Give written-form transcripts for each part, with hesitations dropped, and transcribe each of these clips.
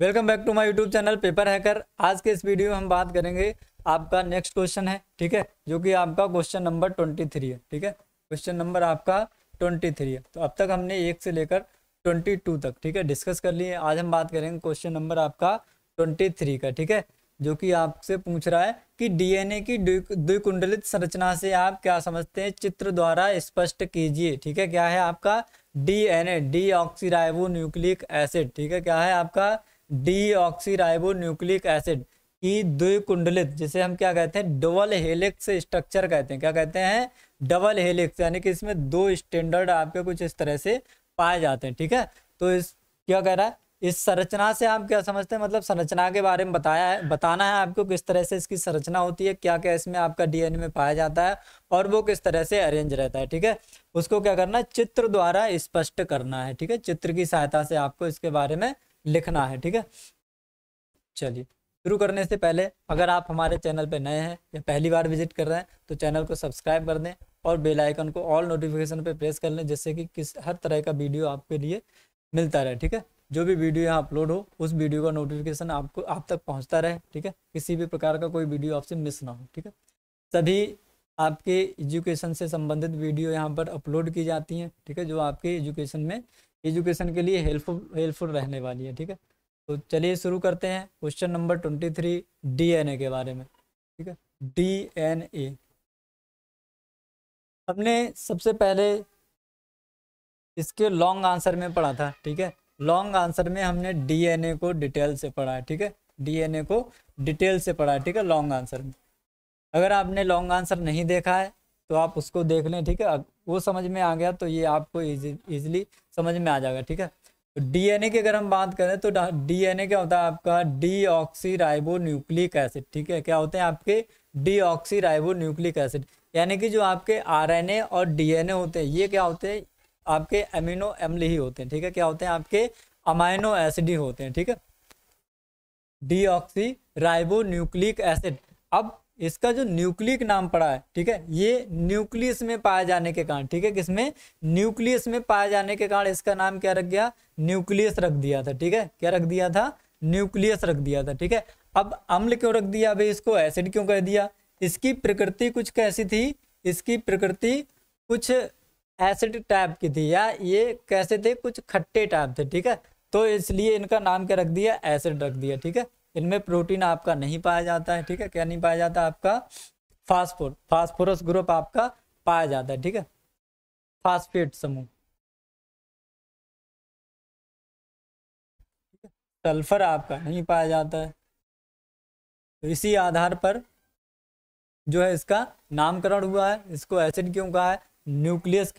Welcome back to my YouTube channel paper hacker. आज के इस वीडियो में हम बात करेंगे, आपका नेक्स्ट क्वेश्चन है, ठीक है, जो कि आपका क्वेश्चन नंबर 23 है। ठीक है, क्वेश्चन नंबर आपका 23 है। तो अब तक हमने 1 से लेकर 22 तक, ठीक है, डिस्कस कर लिए। आज हम बात करेंगे क्वेश्चन नंबर आपका 23 का, ठीक है, जो कि आपसे पूछ रहा है कि डीएनए की द्विकुंडलित संरचना से आप क्या समझते हैं, चित्र द्वारा स्पष्ट कीजिए। ठीक है, क्या है आपका डीएनए, डीऑक्सीराइबोन्यूक्लिक एसिड, ठीक है, क्या है आपका डीऑक्सीराइबोन्यूक्लिक एसिड की द्विकुंडलित, जिसे हम क्या कहते हैं, डबल हेलिक्स स्ट्रक्चर कहते हैं। क्या कहते हैं, डबल हेलिक्स, यानी कि इसमें दो स्टैंडर्ड आपके कुछ इस तरह से पाए जाते हैं। ठीक है, तो इस क्या कह रहा है, इस संरचना से आप क्या समझते हैं, मतलब संरचना के बारे में बताना है आपको, किस तरह से इसकी संरचना होती है, क्या क्या इसमें आपका डीएनए में पाया जाता है और वो किस तरह से अरेंज रहता है। ठीक है, उसको क्या करना है, चित्र द्वारा स्पष्ट करना है। ठीक है, चित्र की सहायता से आपको इसके बारे में लिखना है। ठीक है, चलिए शुरू करने से पहले अगर आप हमारे चैनल पे नए हैं या पहली बार विजिट कर रहे हैं तो चैनल को सब्सक्राइब कर दें और बेल आइकन को ऑल नोटिफिकेशन पे प्रेस कर लें, जिससे कि किस हर तरह का वीडियो आपके लिए मिलता रहे। ठीक है, जो भी वीडियो यहाँ अपलोड हो उस वीडियो का नोटिफिकेशन आपको आप तक पहुँचता रहे। ठीक है, किसी भी प्रकार का कोई वीडियो आपसे मिस ना हो। ठीक है, सभी आपके एजुकेशन से संबंधित वीडियो यहाँ पर अपलोड की जाती हैं। ठीक है, जो आपके एजुकेशन के लिए हेल्पफुल रहने वाली है। ठीक है, तो चलिए शुरू करते हैं क्वेश्चन नंबर 23 डीएनए के बारे में। ठीक है, डीएनए हमने सबसे पहले इसके लॉन्ग आंसर में पढ़ा था। ठीक है, लॉन्ग आंसर में हमने डीएनए को डिटेल से पढ़ा है। ठीक है, डीएनए को डिटेल से पढ़ा है। ठीक है, लॉन्ग आंसर में अगर आपने लॉन्ग आंसर नहीं देखा है तो आप उसको देख लें। ठीक है, वो समझ में आ गया तो ये आपको इजीली समझ में आ जाएगा। ठीक है, तो डीएनए की अगर हम बात करें तो डीएनए क्या होता है आपका, डीऑक्सीराइबोन्यूक्लिक एसिड। ठीक है, क्या होते हैं आपके डीऑक्सीराइबोन्यूक्लिक एसिड, यानी कि जो आपके आरएनए और डीएनए होते हैं ये क्या होते हैं आपके अमीनो अम्ल ही होते हैं। ठीक है, क्या होते हैं आपके अमाइनो एसिड ही होते हैं। ठीक है, डीऑक्सीराइबोन्यूक्लिक एसिड, अब इसका जो न्यूक्लिक नाम पड़ा है, ठीक है, ये न्यूक्लियस में पाए जाने के कारण, ठीक है, किसमें, न्यूक्लियस में पाए जाने के कारण इसका नाम क्या रख गया, न्यूक्लियस रख दिया था। ठीक है, क्या रख दिया था, न्यूक्लियस रख दिया था। ठीक है, अब अम्ल क्यों रख दिया, अभी इसको एसिड क्यों कह दिया, इसकी प्रकृति कुछ कैसी थी, इसकी प्रकृति कुछ एसिड टाइप की थी, या ये कैसे थे, कुछ खट्टे टाइप थे। ठीक है, तो इसलिए इनका नाम क्या रख दिया, एसिड रख दिया। ठीक है, इनमें प्रोटीन आपका नहीं पाया जाता है। ठीक है, क्या नहीं पाया जाता आपका, फास्फोरस ग्रुप आपका पाया जाता है। ठीक है, फास्फेट समूह, सल्फर आपका नहीं पाया जाता है। तो इसी आधार पर जो है इसका नामकरण हुआ है, इसको एसिड क्यों कहा है, न्यूक्लियस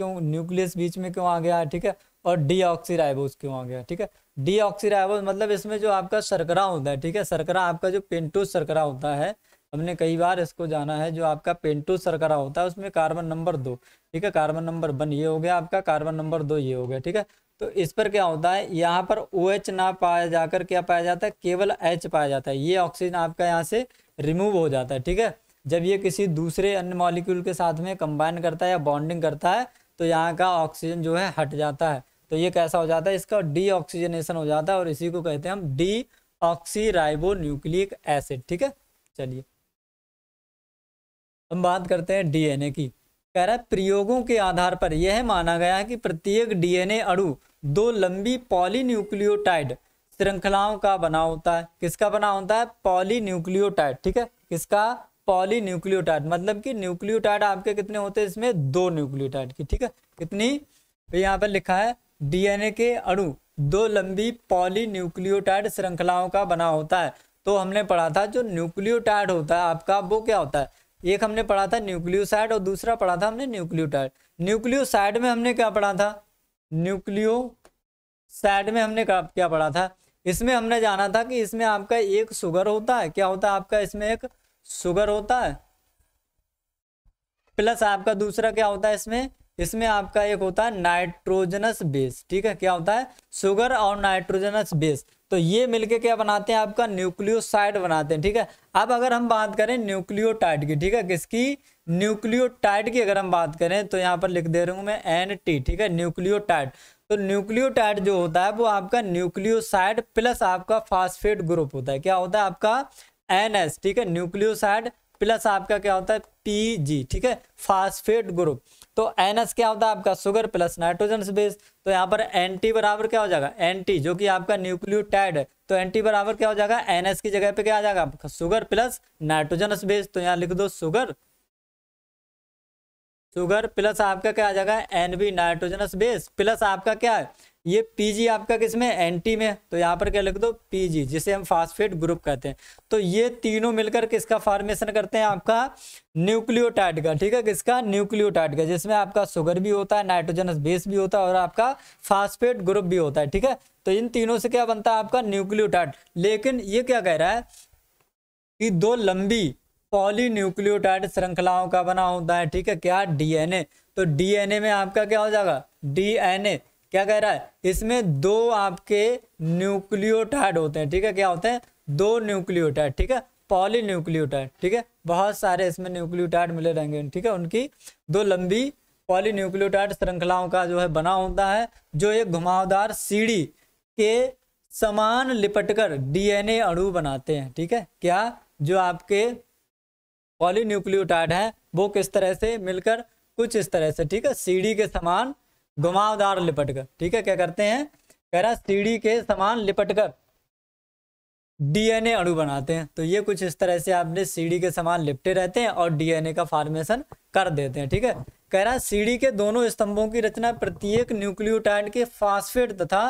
बीच में क्यों आ गया है। ठीक है, और डीऑक्सीराइबोस क्यों आ गया। ठीक है, डीऑक्सीराइबोस मतलब इसमें जो आपका शर्करा होता है। ठीक है, शर्करा आपका जो पेंटोस शर्करा होता है, हमने कई बार इसको जाना है, जो आपका पेंटोस शर्करा होता है उसमें कार्बन नंबर 2, ठीक है, कार्बन नंबर 1 ये हो गया आपका, कार्बन नंबर 2 ये हो गया। ठीक है, तो इस पर क्या होता है, यहाँ पर OH ना पाया जाकर क्या पाया जाता है, केवल H पाया जाता है। ये ऑक्सीजन आपका यहाँ से रिमूव हो जाता है। ठीक है, जब ये किसी दूसरे अन्य मॉलिक्यूल के साथ में कंबाइन करता है या बॉन्डिंग करता है तो यहाँ का ऑक्सीजन जो है हट जाता है। तो ये कैसा हो जाता है, इसका डीऑक्सीजनेशन हो जाता है और इसी को कहते हैं हम डीऑक्सीराइबोन्यूक्लिक एसिड। ठीक है, चलिए हम बात करते हैं डीएनए की। कह रहा है प्रयोगों के आधार पर यह माना गया है कि प्रत्येक डीएनए अणु 2 लंबी पॉलीन्यूक्लियोटाइड श्रृंखलाओं का बना होता है। किसका बना होता है, पॉलीन्यूक्लियोटाइड। ठीक है, किसका, पॉलीन्यूक्लियोटाइड, मतलब कि न्यूक्लियोटाइड आपके कितने होते हैं, इसमें 2 न्यूक्लियोटाइड की। ठीक है, कितनी, तो यहाँ पर लिखा है डीएनए के अणु 2 लंबी पॉलीन्यूक्लियोटाइड श्रृंखलाओं का बना होता है। तो हमने पढ़ा था जो न्यूक्लियोटाइड होता है आपका वो क्या होता है, एक हमने पढ़ा था न्यूक्लियोसाइड और दूसरा पढ़ा था हमने न्यूक्लियोटाइड। न्यूक्लियोसाइड में हमने क्या पढ़ा था, न्यूक्लियोसाइड में हमने क्या पढ़ा था, इसमें हमने जाना था कि इसमें आपका एक शुगर होता है, क्या होता है आपका, इसमें एक शुगर होता है, प्लस आपका दूसरा क्या होता है, इसमें आपका एक होता है नाइट्रोजनस बेस। ठीक है, क्या होता है, शुगर और नाइट्रोजनस बेस, तो ये मिलके क्या बनाते हैं आपका, न्यूक्लियोसाइड बनाते हैं। ठीक है, अब अगर हम बात करें न्यूक्लियोटाइड की, ठीक है, किसकी, न्यूक्लियोटाइड की अगर हम बात करें तो यहाँ पर लिख दे रहा हूँ मैं NT, ठीक है, न्यूक्लियोटाइड, तो न्यूक्लियोटाइड जो होता है वो आपका न्यूक्लियोसाइड प्लस आपका फास्फेट ग्रुप होता है। क्या होता है आपका NH, ठीक है, न्यूक्लियोसाइड प्लस आपका क्या होता है PG, ठीक है, फास्फेट ग्रुप। तो NH क्या होता है आपका शुगर प्लस नाइट्रोजन बेस। तो यहाँ पर NT बराबर क्या हो जाएगा, NT जो कि आपका न्यूक्लियोटाइड है, तो NT बराबर क्या हो जाएगा, NH की जगह पे क्या आ जाएगा आपका शुगर प्लस नाइट्रोजन बेस। तो यहाँ लिख दो शुगर प्लस आपका क्या आ जाएगा NB नाइट्रोजनस बेस प्लस आपका क्या है ये PG आपका किसमें, NT में। तो यहाँ पर क्या लिख दो PG, जिसे हम फास्फेट ग्रुप कहते हैं। तो ये तीनों मिलकर किसका फॉर्मेशन करते हैं आपका न्यूक्लियोटाइड का, ठीक है, किसका न्यूक्लियोटाइड का, जिसमें आपका शुगर भी होता है, नाइट्रोजनस बेस भी होता है और आपका फास्फेट ग्रुप भी होता है, ठीक है। तो इन तीनों से क्या बनता है आपका न्यूक्लियोटाइड। लेकिन ये क्या कह रहा है कि दो लंबी पॉलीन्यूक्लियोटाइड श्रृंखलाओं का बना होता है, ठीक है, क्या DNA। तो DNA में आपका क्या हो जाएगा, DNA क्या कह रहा है इसमें दो आपके न्यूक्लियोटाइड होते हैं, ठीक है, क्या होते हैं दो न्यूक्लियोटाइड, ठीक है, पॉलीन्यूक्लियोटाइड, ठीक है, बहुत सारे इसमें न्यूक्लियोटाइड मिले रहेंगे, ठीक है। उनकी दो लंबी पॉलीन्यूक्लियोटाइड श्रृंखलाओं का जो है बना होता है, जो एक घुमावदार सीढ़ी के समान लिपटकर DNA अणु बनाते हैं, ठीक है। क्या जो आपके पॉलीन्यूक्लियोटाइड है वो किस तरह से मिलकर कुछ इस तरह से, ठीक है, सीढ़ी के समान घुमावदार लिपटकर, ठीक है, क्या करते हैं कह रहा सीढ़ी के समान लिपटकर DNA अणु बनाते हैं। तो ये कुछ इस तरह से आपने सीढ़ी के समान लिपटे रहते हैं और DNA का फॉर्मेशन कर देते हैं, ठीक है। कह रहा सीढ़ी के दोनों स्तंभों की रचना प्रत्येक न्यूक्लियोटाइड के फास्फेट तथा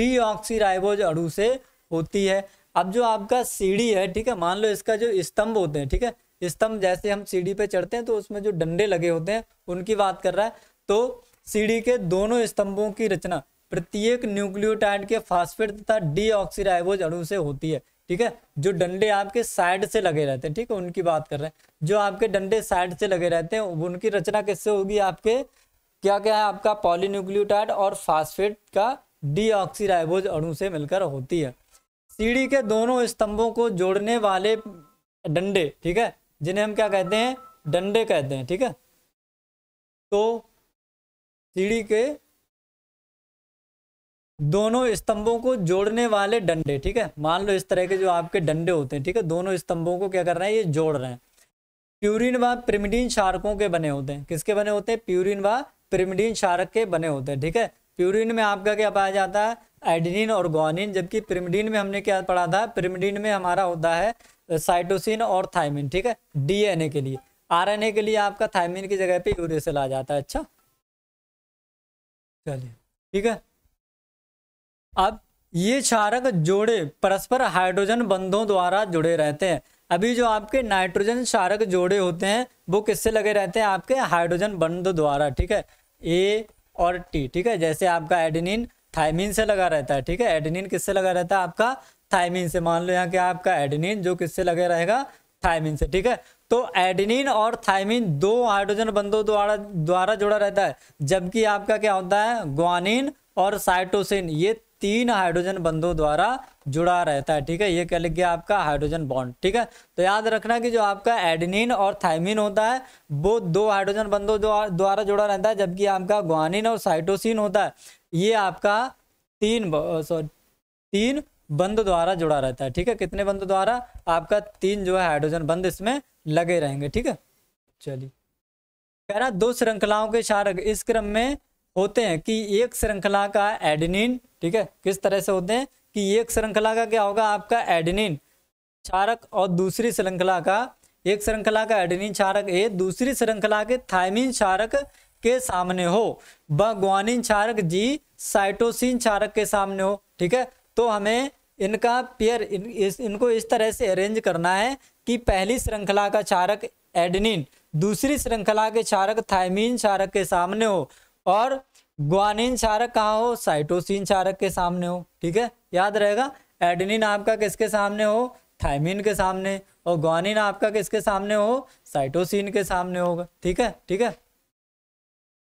डीऑक्सीराइबोज अणु से होती है। अब जो आपका सीढ़ी है, ठीक है, मान लो इसका जो स्तंभ होते हैं, ठीक है, स्तंभ जैसे हम सीढ़ी पे चढ़ते हैं तो उसमें जो डंडे लगे होते हैं उनकी बात कर रहा है। तो सीढ़ी के दोनों स्तंभों की रचना प्रत्येक न्यूक्लियोटाइड के फास्फेट तथा डीऑक्सीराइबोज अणु से होती है, ठीक है। जो डंडे आपके साइड से लगे रहते हैं, ठीक है, उनकी बात कर रहे हैं। जो आपके डंडे साइड से लगे रहते हैं उनकी रचना किससे होगी, आपके क्या क्या है आपका पॉलीन्यूक्लियोटाइड और फास्फेट का डीऑक्सीराइबोज अणु से मिलकर होती है। सीढ़ी के दोनों स्तंभों को जोड़ने वाले डंडे, ठीक है, जिन्हें हम क्या कहते हैं डंडे कहते हैं, ठीक है। तो सीढ़ी के दोनों स्तंभों को जोड़ने वाले डंडे, ठीक है, मान लो इस तरह के जो आपके डंडे होते हैं, ठीक है, दोनों स्तंभों को क्या कर रहे हैं ये जोड़ रहे हैं। प्यूरिन व पिरिमिडीन क्षारकों के बने होते हैं, किसके बने होते हैं प्यूरिन व पिरिमिडीन क्षारक के बने होते हैं, ठीक है। प्यूरिन में आपका क्या पाया जाता है एडिनिन और ग्वानिन, जबकि पिरिमिडीन में हमने क्या पढ़ा था, पिरिमिडीन में हमारा होता है साइटोसिन और थायमिन, ठीक है, DNA के लिए। RNA के लिए आपका थायमिन की जगह पे यूरेसिल आ जाता है। अच्छा चलिए ठीक है। अब ये क्षारक जोड़े परस्पर हाइड्रोजन बंधों द्वारा जुड़े रहते हैं। अभी जो आपके नाइट्रोजन क्षारक जोड़े होते हैं वो किससे लगे रहते हैं आपके हाइड्रोजन बंध द्वारा, ठीक है, A और T, ठीक है। जैसे आपका एडेनिन थायमिन से लगा रहता है, ठीक है, एडेनिन किससे लगा रहता है आपका थायमिन से। मान लो यहाँ क्या आपका एडेनिन जो किससे लगे रहेगा थायमिन से, ठीक है। तो एडेनिन और थायमिन दो हाइड्रोजन बंधों द्वारा जुड़ा रहता है, जबकि आपका क्या होता है ग्वानिन और साइटोसिन ये तीन हाइड्रोजन बंधों द्वारा जुड़ा रहता है, ठीक है। ये क्या लिख गया आपका हाइड्रोजन बॉन्ड, ठीक है। तो याद रखना कि जो आपका एडेनिन और थायमिन होता है वो दो हाइड्रोजन बंधों द्वारा जुड़ा रहता है, जबकि आपका ग्वानिन और साइटोसिन होता है ये आपका तीन बंध द्वारा जुड़ा रहता है, ठीक है। कितने बंध द्वारा आपका तीन जो है हाइड्रोजन बंध इसमें लगे रहेंगे, ठीक है। चलिए कह रहा दो श्रृंखलाओं के क्षारक इस क्रम में होते हैं कि एक श्रृंखला का एडेनिन, ठीक है, किस तरह से होते हैं कि एक श्रृंखला का क्या होगा आपका एडेनिन क्षारक और दूसरी श्रृंखला का, एक श्रृंखला का एडेनिन क्षारक ए दूसरी श्रृंखला के थायमिन क्षारक के सामने हो, ब ग्वानिन क्षारक जी साइटोसिन क्षारक के सामने हो, ठीक है। तो हमें इनका पेयर इनको इस तरह से अरेंज करना है कि पहली श्रृंखला का क्षारक एडेनिन दूसरी श्रृंखला के क्षारक थायमिन क्षारक के सामने हो और ग्वानिन क्षारक कहाँ हो साइटोसिन क्षारक के सामने हो, ठीक है। याद रहेगा एडेनिन आपका किसके सामने हो थायमिन के सामने और ग्वानिन आपका किसके सामने हो साइटोसिन के सामने होगा, ठीक है, ठीक है।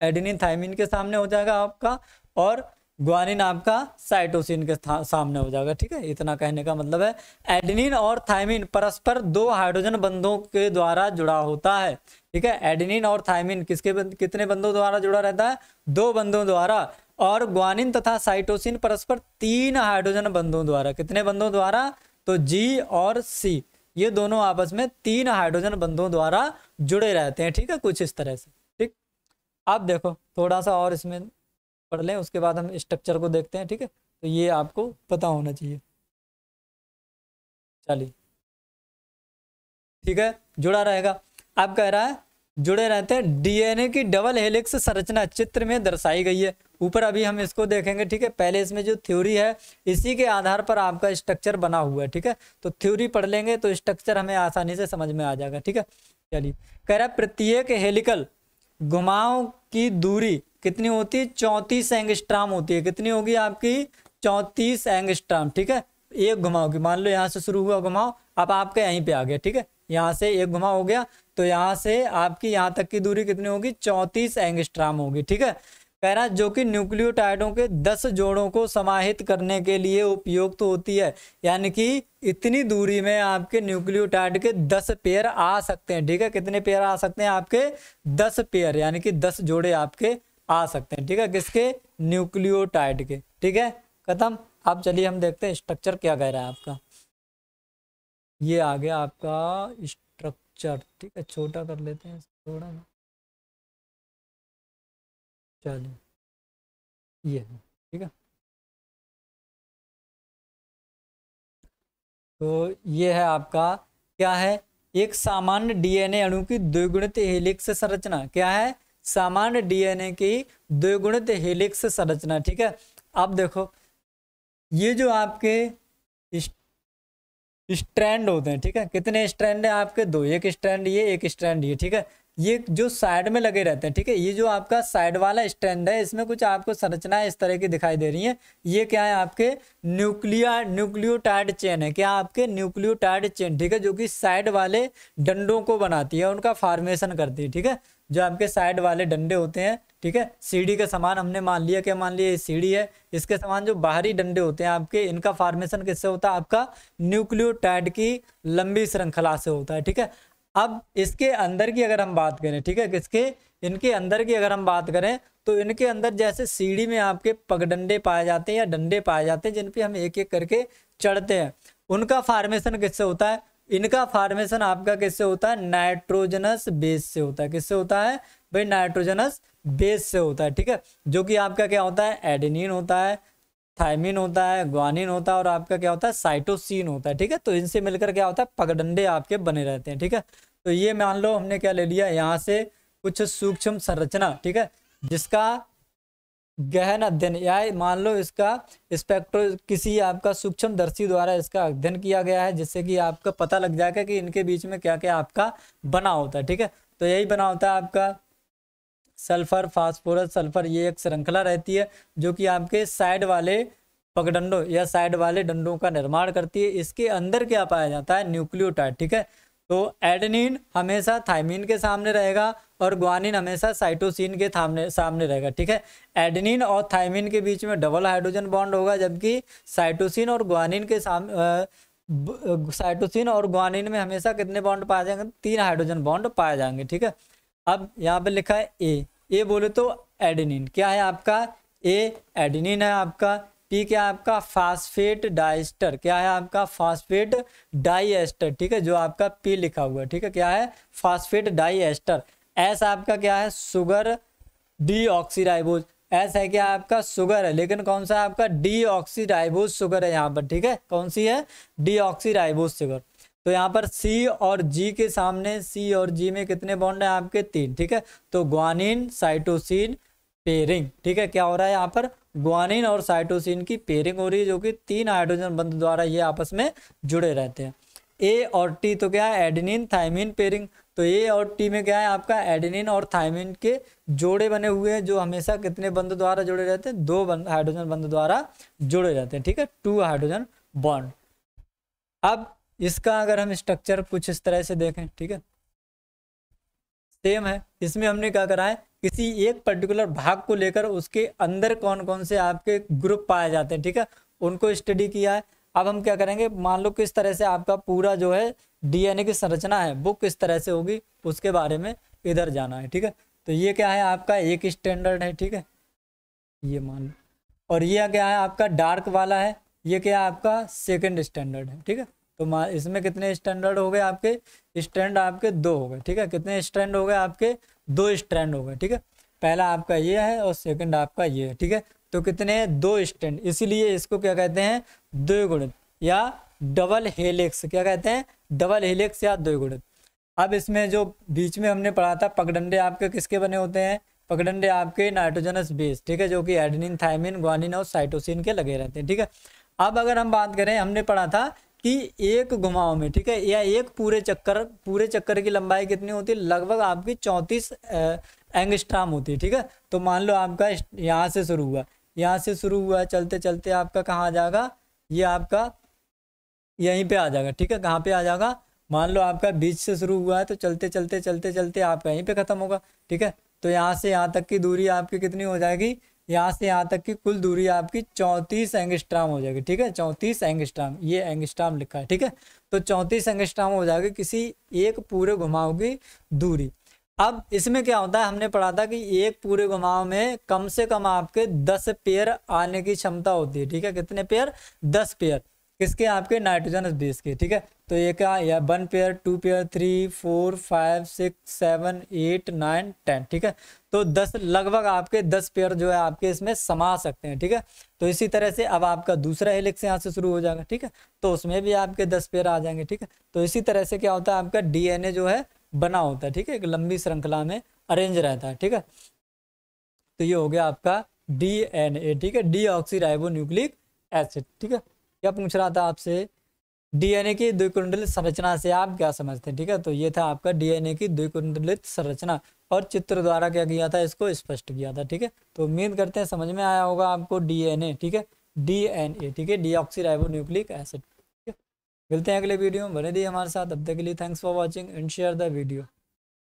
एडेनिन थायमिन के सामने हो जाएगा आपका और ग्वानिन आपका साइटोसिन के सामने हो जाएगा, ठीक है। इतना कहने का मतलब है एडेनिन और थायमिन परस्पर दो हाइड्रोजन बंधों के द्वारा जुड़ा होता है, ठीक है। एडेनिन और थायमिन कितने बंधों द्वारा जुड़ा रहता है, दो बंधों द्वारा। और ग्वानिन तथा साइटोसिन परस्पर 3 हाइड्रोजन बंधों द्वारा, कितने बंधों द्वारा? तो जी और सी ये दोनों आपस में 3 हाइड्रोजन बंधों द्वारा जुड़े रहते हैं। ठीक है, कुछ इस तरह से। ठीक, आप देखो थोड़ा सा और इसमें पढ़ लें, उसके बाद हम स्ट्रक्चर को देखते हैं। ठीक है, तो ये आपको पता होना चाहिए। चलिए, ठीक है, जुड़ा रहेगा। आप कह रहा है जुड़े रहते हैं। डीएनए की डबल हेलिक्स संरचना चित्र में दर्शाई गई है। ऊपर अभी हम इसको देखेंगे। ठीक है, पहले इसमें जो थ्योरी है इसी के आधार पर आपका स्ट्रक्चर बना हुआ है। ठीक है, तो थ्योरी पढ़ लेंगे तो स्ट्रक्चर हमें आसानी से समझ में आ जाएगा। ठीक है, चलिए, कह रहा है प्रत्येक हेलिकल घुमाव की दूरी कितनी होती है? 34 एंगस्ट्राम होती है। कितनी होगी आपकी? 34 एंगस्ट्राम। ठीक है, एक घुमाव की, मान लो यहाँ से शुरू हुआ घुमाव, अब आपका यहीं पे आ गया। ठीक है, यहाँ से एक घुमाव हो गया तो यहाँ से आपकी यहाँ तक की दूरी कितनी होगी? 34 एंगस्ट्राम होगी। ठीक है, कह रहा जो कि न्यूक्लियोटाइडों के 10 जोड़ों को समाहित करने के लिए उपयुक्त तो होती है, यानी कि इतनी दूरी में आपके न्यूक्लियोटाइड के 10 पेयर आ सकते हैं। ठीक है, कितने पेयर आ सकते हैं आपके? 10 पेयर, यानी कि 10 जोड़े आपके आ सकते हैं। ठीक है, किसके? न्यूक्लियोटाइड के। ठीक है, खत्म। अब चलिए हम देखते हैं स्ट्रक्चर क्या कह रहा है आपका। ये आ गया आपका स्ट्रक्चर। ठीक है, छोटा कर लेते हैं थोड़ा। चलिए, ये है। ठीक है, तो ये है आपका, क्या है? एक सामान्य डीएनए अणु की द्विगुणित हेलिक्स संरचना। क्या है? सामान्य डीएनए की द्विगुणित हेलिक्स संरचना। ठीक है, आप देखो ये जो आपके स्ट्रैंड होते हैं, ठीक है, कितने स्ट्रैंड है आपके? 2, एक स्ट्रैंड ये, एक स्ट्रैंड ये। ठीक है, ये जो साइड में लगे रहते हैं। ठीक है, ये जो आपका साइड वाला स्ट्रैंड है, इसमें कुछ आपको संरचनाएं इस तरह की दिखाई दे रही हैं। ये क्या है आपके? न्यूक्लियोटाइड चेन है। क्या आपके? Nucleotide chain. ठीक है, जो कि साइड वाले डंडों को बनाती है, उनका फॉर्मेशन करती है। ठीक है, जो आपके साइड वाले डंडे होते हैं, ठीक है, सीढ़ी के समान हमने मान लिया, क्या मान लिया? ये सीढ़ी है, इसके समान जो बाहरी डंडे होते हैं आपके, इनका फॉर्मेशन किससे होता है? आपका न्यूक्लियोटाइड की लंबी श्रृंखला से होता है। ठीक है, अब इसके अंदर की अगर हम बात करें, ठीक है, किसके? इनके अंदर की अगर हम बात करें तो इनके अंदर जैसे सीढ़ी में आपके पगडंडे पाए जाते हैं या डंडे पाए जाते हैं, जिन पे हम एक एक करके चढ़ते हैं, उनका फॉर्मेशन किससे होता है? इनका फॉर्मेशन आपका किससे होता है? नाइट्रोजनस बेस से होता है। किससे होता है भाई? नाइट्रोजनस बेस से होता है। ठीक है, जो कि आपका क्या होता है? एडेनिन होता है, थाइमिन होता है, ग्वानिन होता है, और आपका क्या होता है? साइटोसिन होता है। ठीक है, तो इनसे मिलकर क्या होता है? पगडंडे आपके बने रहते हैं। ठीक है, तो ये मान लो हमने क्या ले लिया? यहाँ से कुछ सूक्ष्म संरचना, ठीक है, जिसका गहन अध्ययन, या मान लो इसका स्पेक्ट्रो, किसी आपका सूक्ष्मदर्शी द्वारा इसका अध्ययन किया गया है, जिससे कि आपका पता लग जाएगा कि इनके बीच में क्या क्या आपका बना होता है। ठीक है, तो यही बना होता है आपका सल्फर, फास्फोरस, सल्फर, ये एक श्रृंखला रहती है जो कि आपके साइड वाले पगडंडों या साइड वाले डंडों का निर्माण करती है। इसके अंदर क्या पाया जाता है? न्यूक्लियोटाइड। ठीक है, तो एडेनिन हमेशा थाइमिन के सामने रहेगा और ग्वानिन हमेशा साइटोसिन के सामने रहेगा। ठीक है, एडेनिन और थाइमिन के बीच में डबल हाइड्रोजन बॉन्ड होगा, जबकि साइटोसिन और ग्वानिन के साइटोसिन और ग्वानिन में हमेशा कितने बॉन्ड पाए जाएंगे? 3 हाइड्रोजन बॉन्ड पाए जाएंगे। ठीक है, अब यहाँ पे लिखा है ए बोले तो एडेनिन। क्या है आपका? ए एडेनिन है आपका। पी क्या है आपका? Phosphate diester. क्या है आपका? Phosphate diester. ठीक है, जो आपका पी लिखा हुआ है, ठीक है, क्या है? Phosphate diester. एस आपका क्या है? Sugar deoxyribose. एस है क्या आपका? सुगर है, लेकिन कौन सा आपका? डीऑक्सीराइबोज सुगर है यहाँ पर। ठीक है, कौन सी है? Deoxyribose sugar. तो यहाँ पर सी और जी के सामने, सी और जी में कितने बॉन्ड है आपके? 3। ठीक है, तो ग्वानिन साइटोसिन पेयरिंग। ठीक है, क्या हो रहा है यहाँ पर? ग्वानिन और साइटोसिन की पेयरिंग हो रही है, जो कि 3 हाइड्रोजन बंध द्वारा ये आपस में जुड़े रहते हैं। ए और टी तो क्या है? Adenine thymine pairing. तो ए और टी में क्या है आपका? एडेनिन और थाइमिन के जोड़े बने हुए हैं, जो हमेशा कितने बंध द्वारा जुड़े रहते हैं? 2 हाइड्रोजन बंध द्वारा जुड़े रहते हैं। ठीक है, 2 हाइड्रोजन बॉन्ड। अब इसका अगर हम स्ट्रक्चर कुछ इस तरह से देखें, ठीक है, सेम है। इसमें हमने क्या करा है? किसी एक पर्टिकुलर भाग को लेकर उसके अंदर कौन कौन से आपके ग्रुप पाए जाते हैं, ठीक है, उनको स्टडी किया है। अब हम क्या करेंगे? मान लो किस तरह से आपका पूरा जो है डीएनए की संरचना है वो किस तरह से होगी, उसके बारे में इधर जाना है। ठीक है, तो ये क्या है आपका? एक स्टैंडर्ड है, ठीक है, ये मान लो। और ये क्या है आपका डार्क वाला है, ये क्या है आपका सेकंड स्टैंडर्ड है, ठीक है। तो इसमें कितने स्टैंडर्ड हो गए आपके, स्ट्रैंड आपके दो हो गए, ठीक है। कितने स्ट्रैंड हो गए आपके, दो स्ट्रैंड हो गए, ठीक है। पहला आपका ये है और सेकंड आपका ये है, ठीक है। तो कितने, दो स्ट्रैंड, इसीलिए इसको क्या कहते हैं, द्विगुणित या डबल हेलिक्स, क्या कहते हैं, डबल हेलिक्स या द्विगुणित। अब इसमें जो बीच में हमने पढ़ा था पगडंडे आपके किसके बने होते हैं, पगडंडे आपके नाइट्रोजनस बेस, ठीक है, जो कि एडेनिन, थायमिन, ग्वानिन और साइटोसिन के लगे रहते हैं, ठीक है। अब अगर हम बात करें, हमने पढ़ा था कि एक घुमाव में, ठीक है, या एक पूरे चक्कर की लंबाई कितनी होती है, लगभग आपकी 34 एंगस्ट्राम होती है, ठीक है। तो मान लो आपका यहाँ से शुरू हुआ, यहाँ से शुरू हुआ, चलते चलते आपका कहाँ आ जाएगा, ये आपका यहीं पे आ जाएगा, ठीक है। कहाँ पे आ जाएगा, मान लो आपका बीच से शुरू हुआ है तो चलते चलते आपका यहीं पे खत्म होगा, ठीक है। तो यहाँ से यहाँ तक की दूरी आपकी कितनी हो जाएगी, यहाँ से यहाँ तक की कुल दूरी आपकी 34 एंगस्ट्राम हो जाएगी, ठीक है। 34 एंगस्ट्राम, ये एंगस्ट्राम लिखा है, ठीक है। तो 34 एंगस्ट्राम हो जाएगी किसी एक पूरे घुमाव की दूरी। अब इसमें क्या होता है, हमने पढ़ा था कि एक पूरे घुमाव में कम से कम आपके 10 पेयर आने की क्षमता होती है, ठीक है। कितने पेयर, 10 पेयर, किसके, आपके नाइट्रोजनस बेस के, ठीक है। तो ये क्या, या 1 पेयर 2 पेयर 3 4 5 6 7 8 9 10, ठीक है। तो 10 लगभग आपके 10 पेयर जो है आपके इसमें समा सकते हैं, ठीक है। तो इसी तरह से अब आपका दूसरा हेलिक्स यहाँ से शुरू हो जाएगा, ठीक है। तो उसमें भी आपके 10 पेयर आ जाएंगे, ठीक है। तो इसी तरह से क्या होता है, आपका DNA जो है बना होता है, ठीक है, एक लंबी श्रृंखला में अरेंज रहता है, ठीक है। तो ये हो गया आपका DNA, ठीक है, डीऑक्सीराइबोन्यूक्लिक एसिड, ठीक है। क्या पूछ रहा था आपसे, DNA की द्विकुंडलित संरचना से आप क्या समझते हैं, ठीक है। तो ये था आपका DNA की द्विकुंडलित संरचना, और चित्र द्वारा क्या किया था, इसको स्पष्ट किया था, ठीक है। तो उम्मीद करते हैं समझ में आया होगा आपको DNA, ठीक है, DNA, ठीक है, डीऑक्सीराइबोन्यूक्लिक एसिड। मिलते हैं अगले वीडियो में, बने रहिए हमारे साथ। अब तक के लिए thanks for watching and share the video.